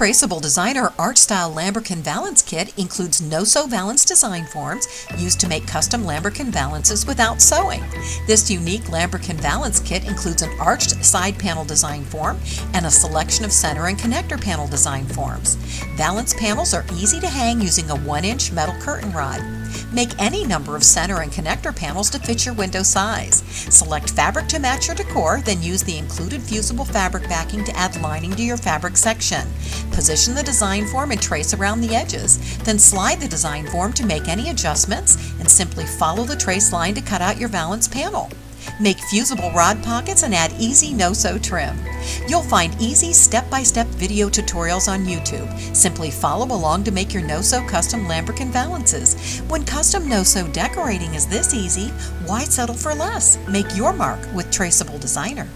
Traceable Designer Art Style Lambrequin Valance Kit includes no-sew valance design forms used to make custom lambrequin valances without sewing. This unique lambrequin valance kit includes an arched side panel design form and a selection of center and connector panel design forms. Valance panels are easy to hang using a 1-inch metal curtain rod. Make any number of center and connector panels to fit your window size. Select fabric to match your decor, then use the included fusible fabric backing to add lining to your fabric section. Position the design form and trace around the edges. Then slide the design form to make any adjustments and simply follow the trace line to cut out your valance panel. Make fusible rod pockets and add easy no-sew trim. You'll find easy step-by-step video tutorials on YouTube. Simply follow along to make your no-sew custom lambrequin valances. When custom no-sew decorating is this easy, why settle for less? Make your mark with Traceable Designer.